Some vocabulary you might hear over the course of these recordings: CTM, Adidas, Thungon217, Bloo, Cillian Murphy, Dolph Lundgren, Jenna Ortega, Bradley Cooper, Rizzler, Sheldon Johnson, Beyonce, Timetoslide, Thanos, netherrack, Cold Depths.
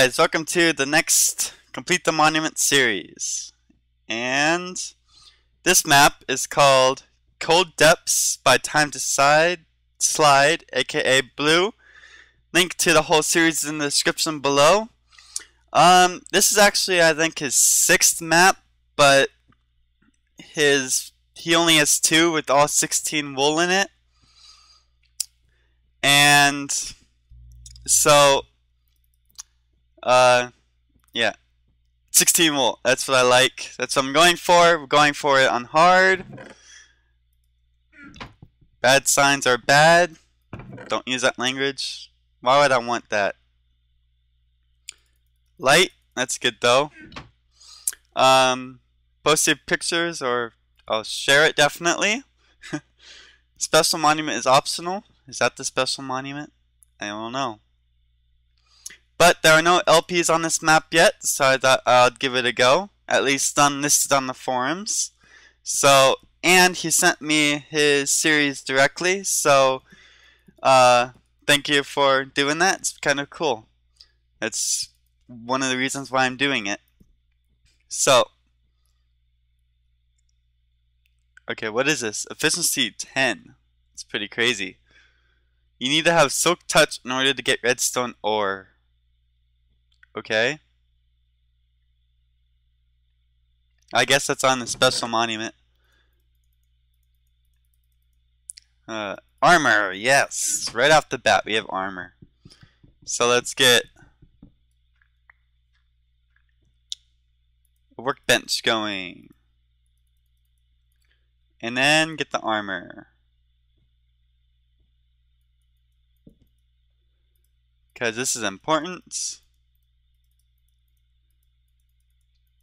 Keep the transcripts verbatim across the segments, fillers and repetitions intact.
guys, welcome to the next Complete the Monument series, and this map is called Cold Depths by Timetoslide, aka Bloo. Link to the whole series in the description below. Um, this is actually, I think, his sixth map, but his he only has two with all sixteen wool in it, and so. Uh, yeah, sixteen wool, that's what I like, that's what I'm going for. We're going for it on hard. Bad signs are bad, don't use that language, why would I want that? Light, that's good though. Um, post your pictures or I'll share it definitely. Special monument is optional, is that the special monument? I don't know. But there are no L Ps on this map yet, so I thought I'd give it a go. At least listed on the forums. So, and he sent me his series directly, so uh, thank you for doing that. It's kind of cool. It's one of the reasons why I'm doing it. So, okay, what is this? Efficiency ten. It's pretty crazy. You need to have Silk Touch in order to get redstone ore. Okay. I guess that's on the special monument. Uh, armor, yes. Right off the bat, we have armor. So let's get a workbench going. And then get the armor. Because this is important.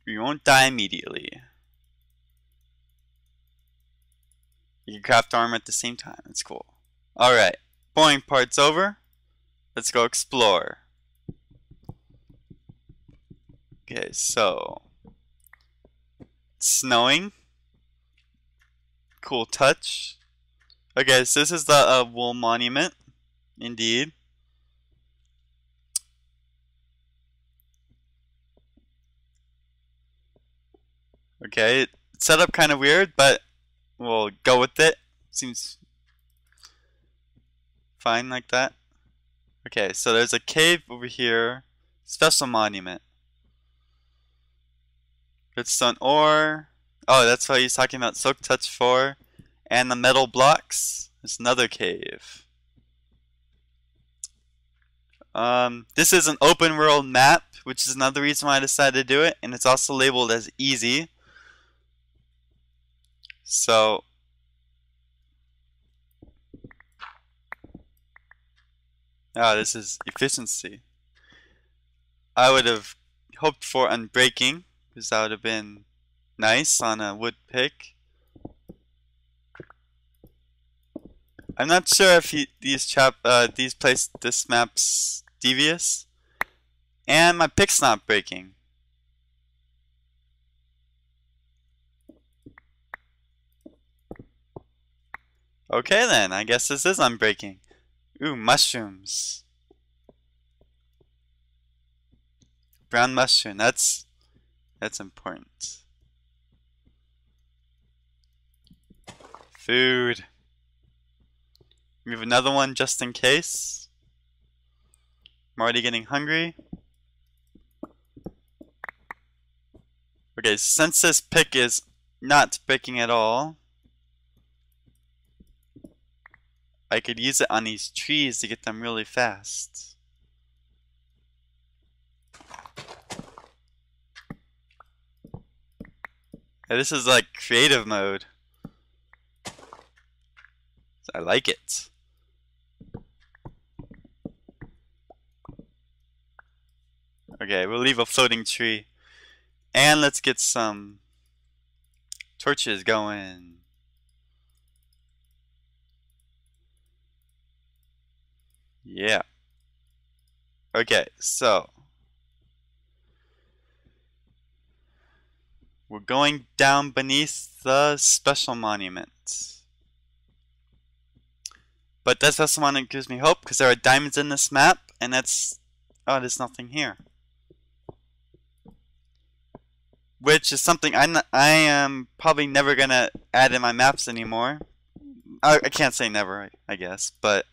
You won't die immediately. You can craft armor at the same time. It's cool. Alright. Boring part's over. Let's go explore. Okay, so. It's snowing. Cool touch. Okay, so this is the uh, wool monument. Indeed. Okay, set up kind of weird, but we'll go with it. Seems fine like that. Okay, so there's a cave over here. Special monument. Redstone ore. Oh, that's what he's talking about. Silk Touch four. And the metal blocks. There's another cave. Um, this is an open world map, which is another reason why I decided to do it. And it's also labeled as easy. So, ah, this is efficiency. I would have hoped for unbreaking, because that would have been nice on a wood pick. I'm not sure if he, these chap, uh, these place, this map's devious, and my pick's not breaking. Okay then, I guess this is unbreaking. Ooh, mushrooms. Brown mushroom, that's that's important. Food. We have another one just in case. I'm already getting hungry. Okay, since this pick is not breaking at all, I could use it on these trees to get them really fast. Yeah, this is like creative mode. I like it. Okay, we'll leave a floating tree. And let's get some torches going. Yeah. Okay, so we're going down beneath the special monument. But that special monument gives me hope because there are diamonds in this map, and that's, oh, there's nothing here. which is something I'm not, I am probably never gonna add in my maps anymore. I, I can't say never, I, I guess, but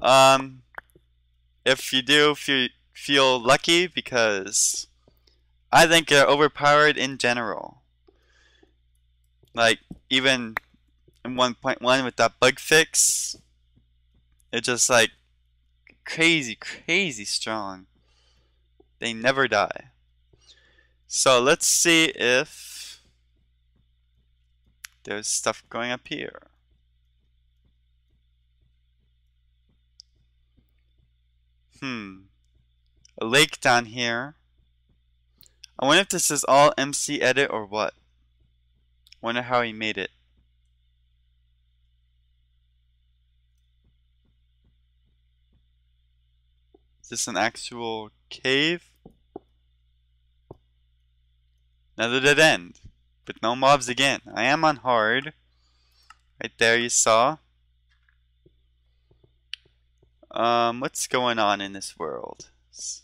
um, if you do feel feel lucky, because I think they're overpowered in general. Like even in one point one with that bug fix, it's just like crazy, crazy strong. They never die. So let's see if there's stuff going up here. Hmm. A lake down here. I wonder if this is all M C edit or what. Wonder how he made it. Is this an actual cave? Another dead end, but no mobs again. I am on hard. Right there, you saw. Um, what's going on in this world? It's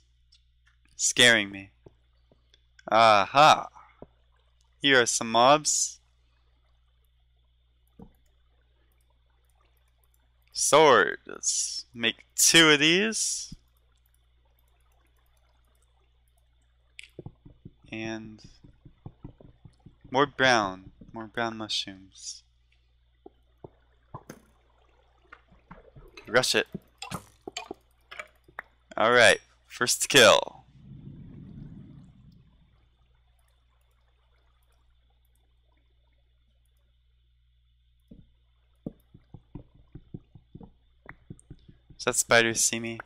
scaring me. Aha! Here are some mobs. Sword. Let's make two of these. And more brown, more brown mushrooms. Rush it. Alright, first kill. Does that spider see me?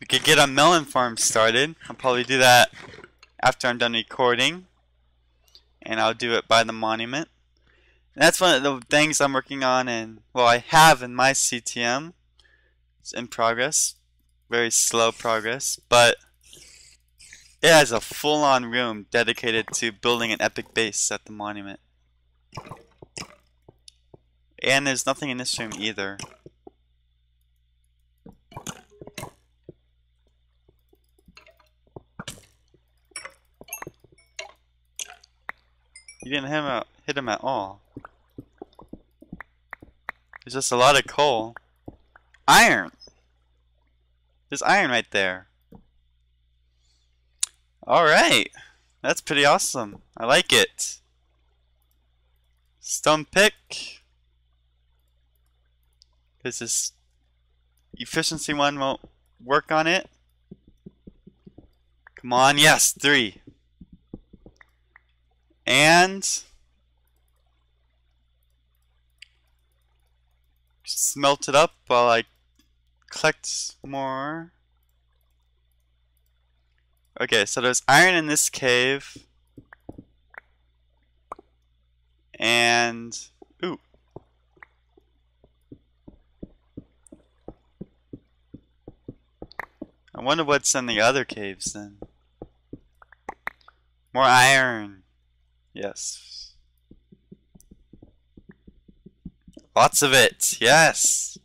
We could get a melon farm started. I'll probably do that after I'm done recording. And I'll do it by the monument. And that's one of the things I'm working on, and well, I have in my C T M. It's in progress. Very slow progress. But it has a full-on room dedicated to building an epic base at the monument. And there's nothing in this room either. You didn't hit him, out, hit him at all. There's just a lot of coal. Iron! There's iron right there. Alright! That's pretty awesome. I like it. Stone pick. There's this efficiency one won't work on it. Come on, yes, three. And smelt it up while I collect more. Okay, so there's iron in this cave. And ooh. I wonder what's in the other caves then. More iron. Yes. Lots of it. Yes.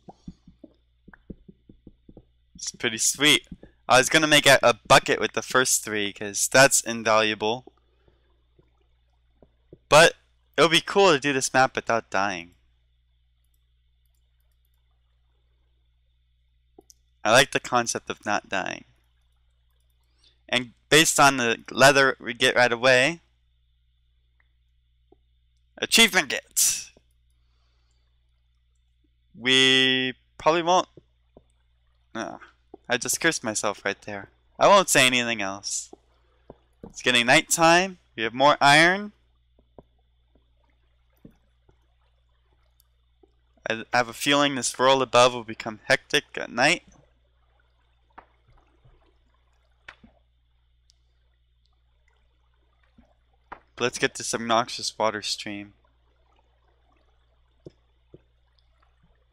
It's pretty sweet. I was going to make a, a bucket with the first three because that's invaluable. But it would be cool to do this map without dying. I like the concept of not dying. And based on the leather we get right away, achievement get. We probably won't. Oh, I just cursed myself right there. I won't say anything else. It's getting nighttime. We have more iron. I have a feeling this world above will become hectic at night. Let's get this obnoxious water stream.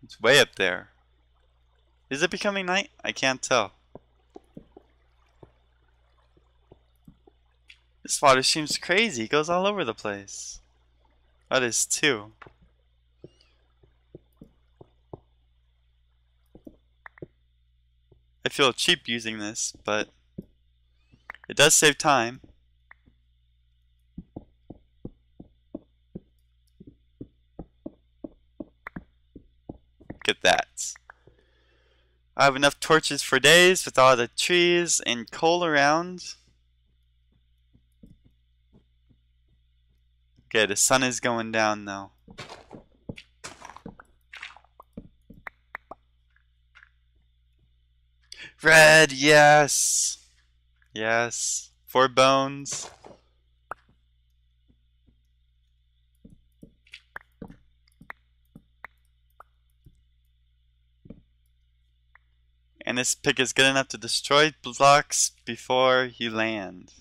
It's way up there. Is it becoming night? I can't tell. This water stream's crazy. It goes all over the place. That is too. I feel cheap using this, but it does save time. Look at that. I have enough torches for days with all the trees and coal around. Okay, the sun is going down though. Red, yes! Yes. Four bones. And this pick is good enough to destroy blocks before you land.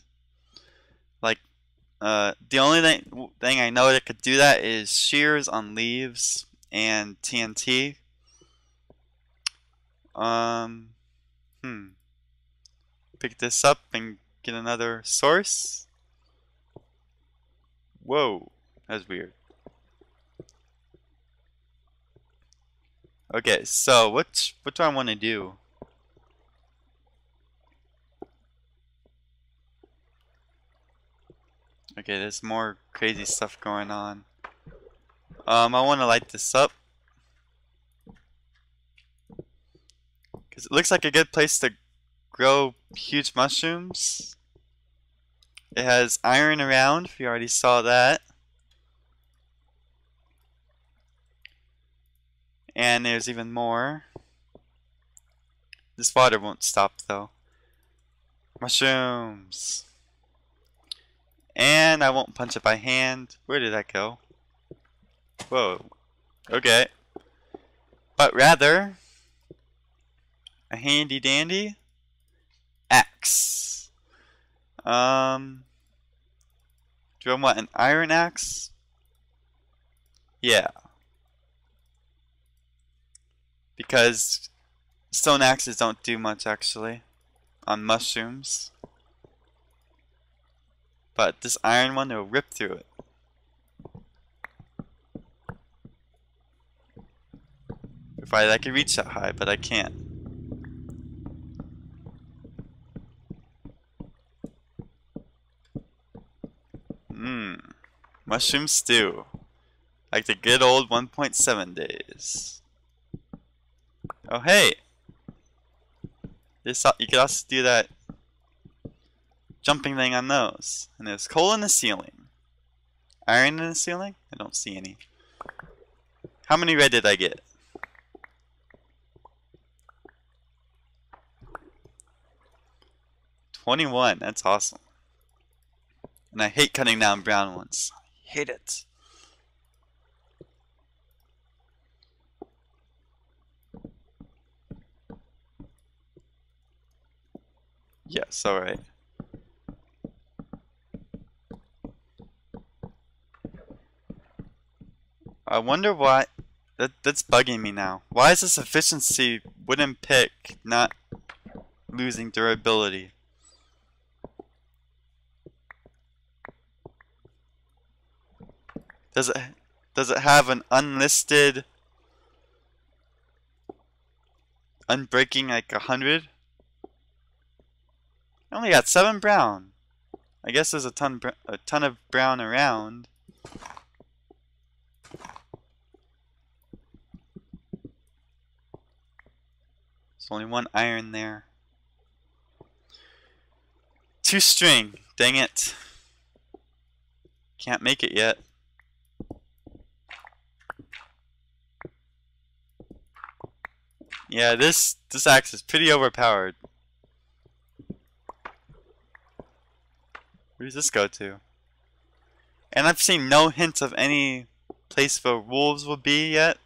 Like, uh, the only thing, thing I know that could do that is shears on leaves and T N T. Um, hmm. Pick this up and get another source. Whoa, that's weird. Okay, so what what do I want to do? Okay, there's more crazy stuff going on. Um, I want to light this up. Because it looks like a good place to grow huge mushrooms. It has iron around, if you already saw that. And there's even more. This water won't stop though. Mushrooms. And I won't punch it by hand. Where did that go? Whoa. Okay. But rather, a handy dandy axe. Um, do I want an iron axe? Yeah. Because stone axes don't do much actually on mushrooms. But this iron one will rip through it. Provided I can reach that high, but I can't. Mmm. Mushroom stew. Like the good old one point seven days. Oh hey! This, you could also do that jumping thing on those. And there's coal in the ceiling. Iron in the ceiling? I don't see any. How many red did I get? twenty-one. That's awesome. And I hate cutting down brown ones. I hate it. Yes, alright. I wonder why that that's bugging me now. Why is this efficiency wooden pick not losing durability? Does it does it have an unlisted unbreaking like a hundred? I only got seven brown. I guess there's a ton a ton of brown around. There's only one iron there. Two string. Dang it. Can't make it yet. Yeah, this this axe is pretty overpowered. Where does this go to? And I've seen no hints of any place where wolves will be yet.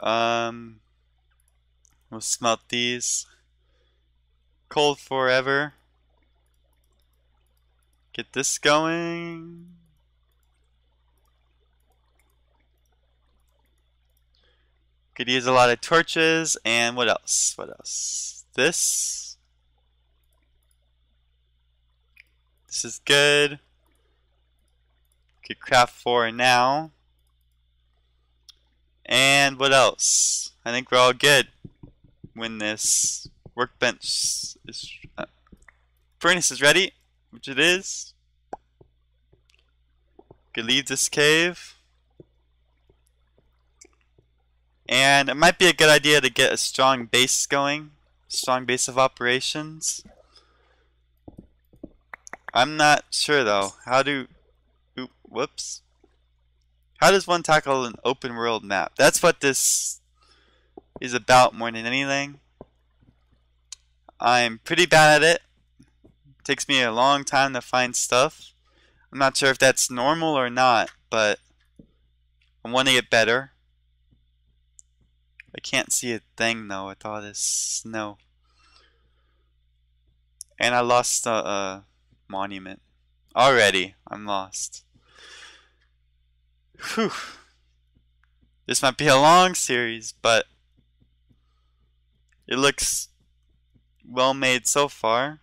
Um, we'll smelt these. Cold forever. Get this going. Could use a lot of torches and what else? What else? This. This is good. Could craft four now. And what else? I think we're all good. when this workbench is uh, furnace is ready, which it is, we could leave this cave. And it might be a good idea to get a strong base going, strong base of operations. I'm not sure though. How do, oop, whoops. How does one tackle an open world map? That's what this is about more than anything. I'm pretty bad at it. It takes me a long time to find stuff. I'm not sure if that's normal or not, but I want to get better. I can't see a thing though with all this snow. And I lost a, a monument. Already, I'm lost. Whew. This might be a long series, but it looks well made so far.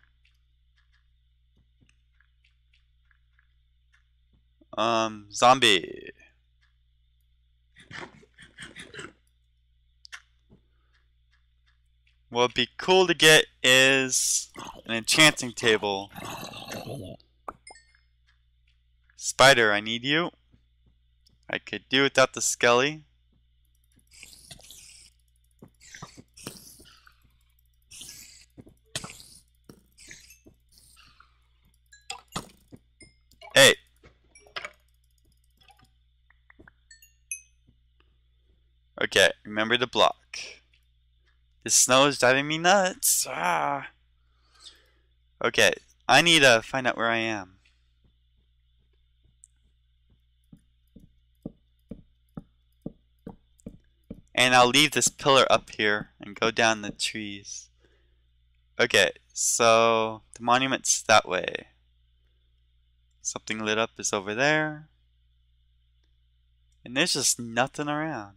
Um, zombie. What would be cool to get is an enchanting table. Spider, I need you. I could do without the skelly. Hey. Okay, remember to block. The snow is driving me nuts. Ah. Okay, I need to find out where I am. And I'll leave this pillar up here and go down the trees. Okay, so the monument's that way. Something lit up is over there. And there's just nothing around.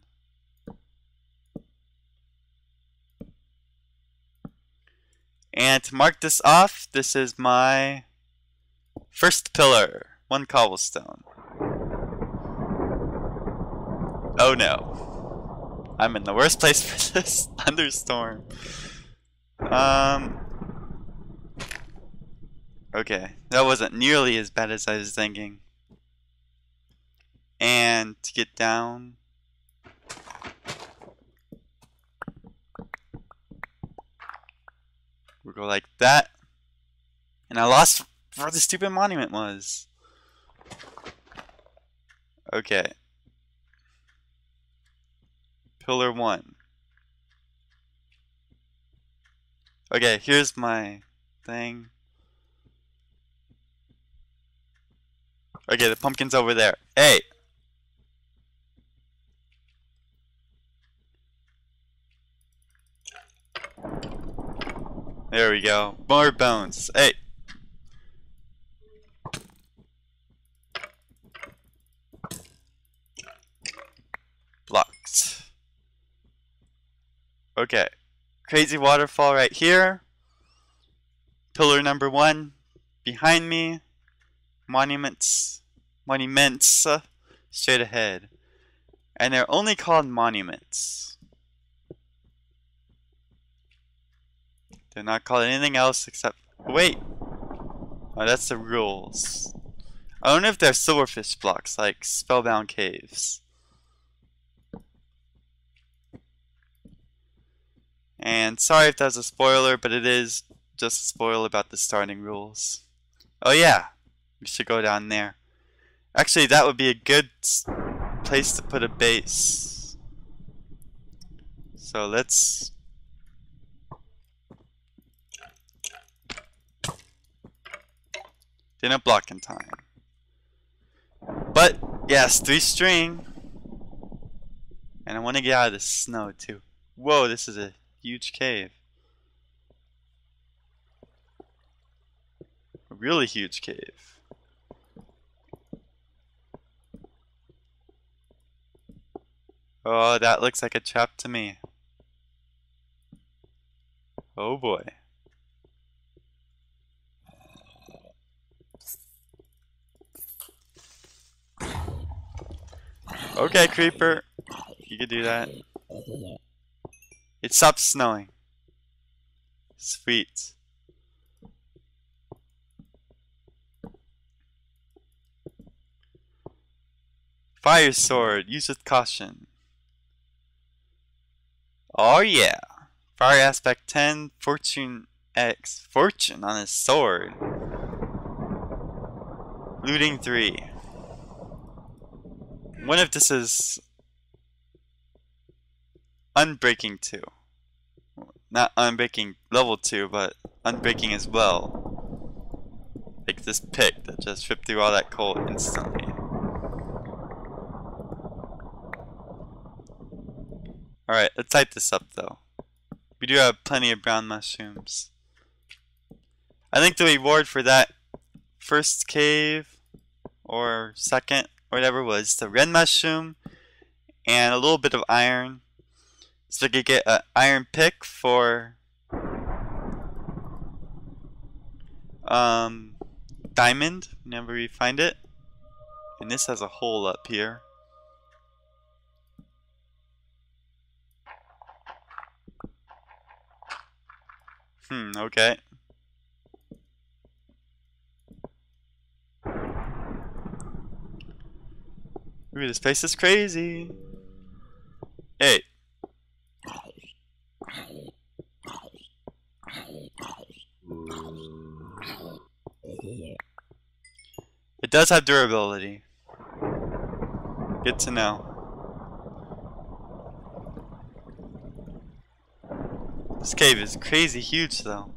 And to mark this off, this is my first pillar, one cobblestone. Oh no, I'm in the worst place for this thunderstorm. Um, okay, that wasn't nearly as bad as I was thinking. And to get down, we'll go like that. And I lost where the stupid monument was. Okay. Pillar one. Okay, here's my thing. Okay, the pumpkin's over there. Hey! There we go. More bones. Hey. Blocked. Okay. Crazy waterfall right here. Pillar number one behind me. Monuments. Monuments uh, straight ahead. And they're only called monuments. They're not called anything else except... Wait! Oh, that's the rules. I wonder if they're silverfish blocks, like Spellbound Caves. And sorry if that's a spoiler, but it is just a spoiler about the starting rules. Oh yeah! We should go down there. Actually, that would be a good place to put a base. So let's... Didn't block in time. But, yes, three string. And I want to get out of the snow, too. Whoa, this is a huge cave. A really huge cave. Oh, that looks like a trap to me. Oh, boy. Okay, creeper, you can do that. It stopped snowing. Sweet. Fire sword, use with caution. Oh yeah. Fire aspect ten, fortune X, fortune on his sword. Looting three. What if this is unbreaking two? Not unbreaking level two, but unbreaking as well. Like this pick that just ripped through all that coal instantly. Alright, let's type this up though. We do have plenty of brown mushrooms. I think the reward for that first cave or second or whatever was the red mushroom and a little bit of iron. So we could get an iron pick for um, diamond whenever we find it. And this has a hole up here. Hmm, okay. Ooh, this place is crazy. Hey. It does have durability. Good to know. This cave is crazy huge though.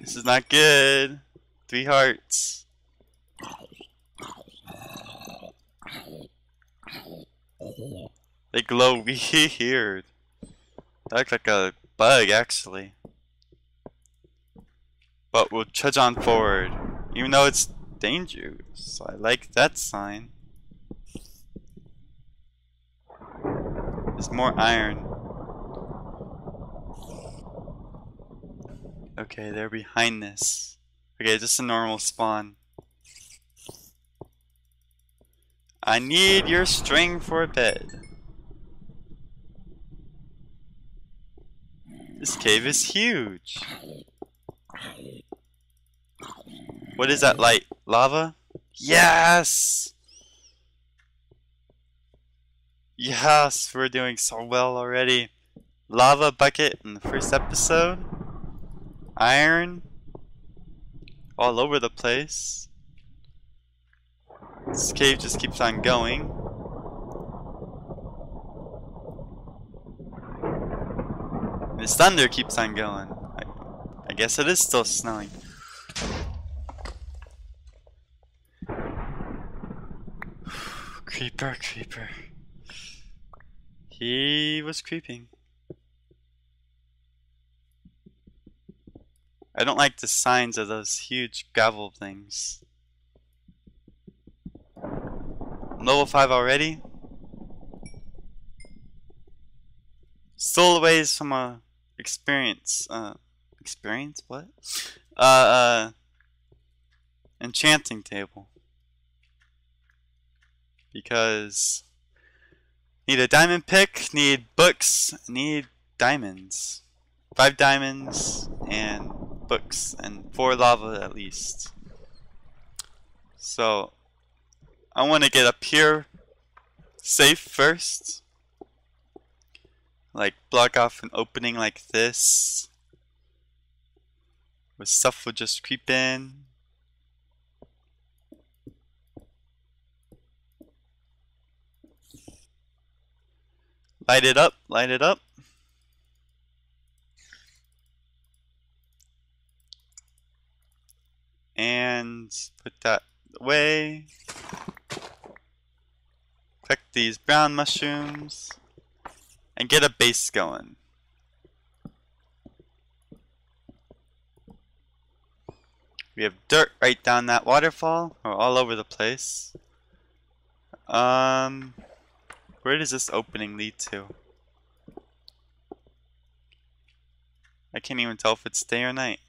This is not good. Three hearts. They glow weird. They look like a bug, actually. But we'll trudge on forward, even though it's dangerous. I like that sign. There's more iron. Okay, they're behind this. Okay, just a normal spawn. I need your string for a bed. This cave is huge. What is that light? Lava? Yes! Yes, we're doing so well already. Lava bucket in the first episode. Iron. All over the place. This cave just keeps on going. This thunder keeps on going. I, I guess it is still snowing. Creeper, creeper. He was creeping. I don't like the signs of those huge gravel things. Level five already. Still a ways from a experience. Uh, experience what? Uh, uh, enchanting table. Because need a diamond pick. Need books. Need diamonds. Five diamonds and books and four lava at least. So. I want to get up here safe first, like block off an opening like this where stuff will just creep in. Light it up, light it up. And put that away. Collect these brown mushrooms and get a base going. We have dirt right down that waterfall or all over the place. Um, where does this opening lead to? I can't even tell if it's day or night.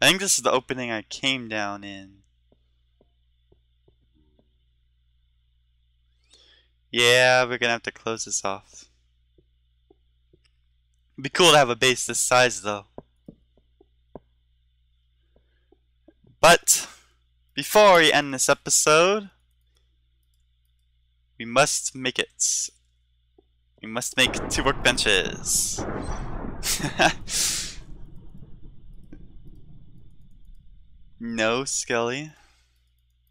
I think this is the opening I came down in. Yeah, we're gonna have to close this off. It'd be cool to have a base this size though. But before we end this episode, we must make it. We must make two workbenches. No, Skelly.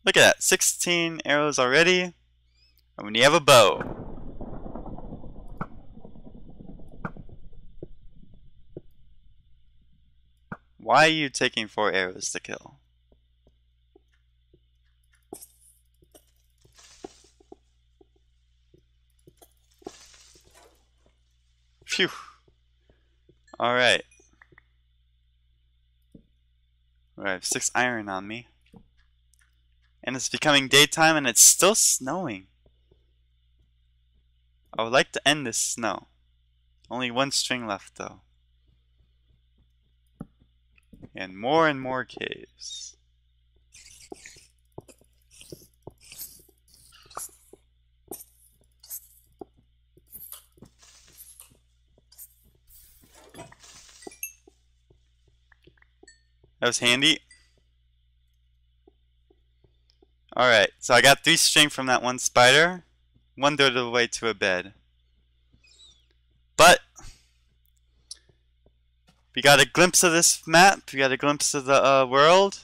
Look at that. sixteen arrows already. And when you have a bow. Why are you taking four arrows to kill? Phew. Alright. Alright, I have six iron on me. And it's becoming daytime and it's still snowing. I would like to end this snow. Only one string left though. And more and more caves. That was handy. Alright, so I got three string from that one spider. One third of the way to a bed. But we got a glimpse of this map. We got a glimpse of the uh, world.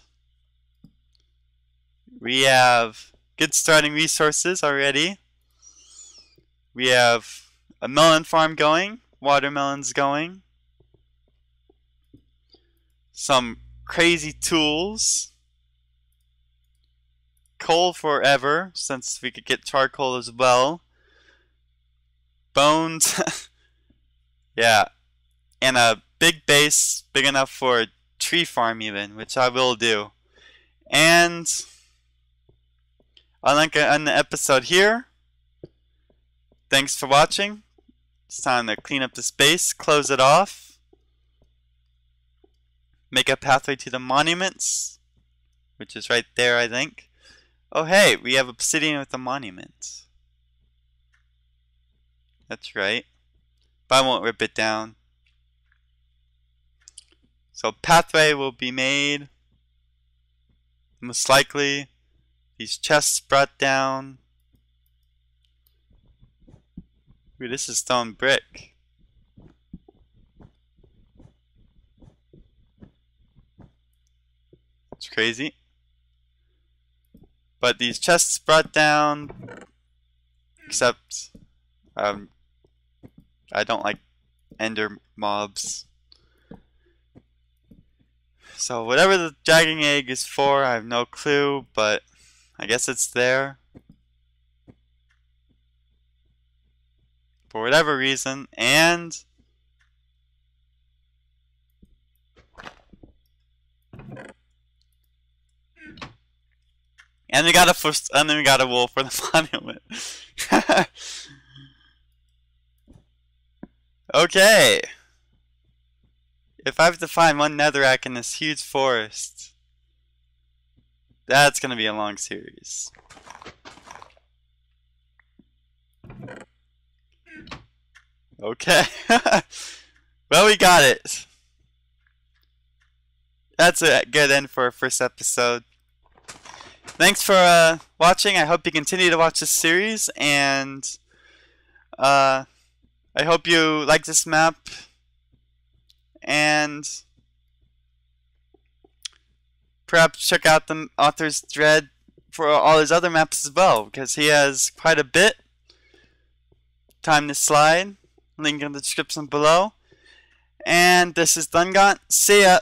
We have good starting resources already. We have a melon farm going. Watermelons going. Some crazy tools. Coal forever, since we could get charcoal as well. Bones. Yeah. And a big base, big enough for a tree farm even, which I will do. And I'll end the episode here. Thanks for watching. It's time to clean up the space, close it off. Make a pathway to the monuments, which is right there, I think. Oh hey, we have obsidian with a monument. That's right. But I won't rip it down. So pathway will be made. Most likely. These chests brought down. Ooh, this is stone brick. It's crazy. But these chests brought down, except um, I don't like ender mobs. So whatever the dragon egg is for, I have no clue, but I guess it's there. For whatever reason, and And we got a first, and then we got a wool for the monument. Okay. If I have to find one netherrack in this huge forest, that's gonna be a long series. Okay. Well, we got it. That's a good end for our first episode. Thanks for uh, watching. I hope you continue to watch this series, and uh, I hope you like this map, and perhaps check out the author's thread for all his other maps as well, because he has quite a bit. Timetoslide, link in the description below, and this is Thungon. See ya!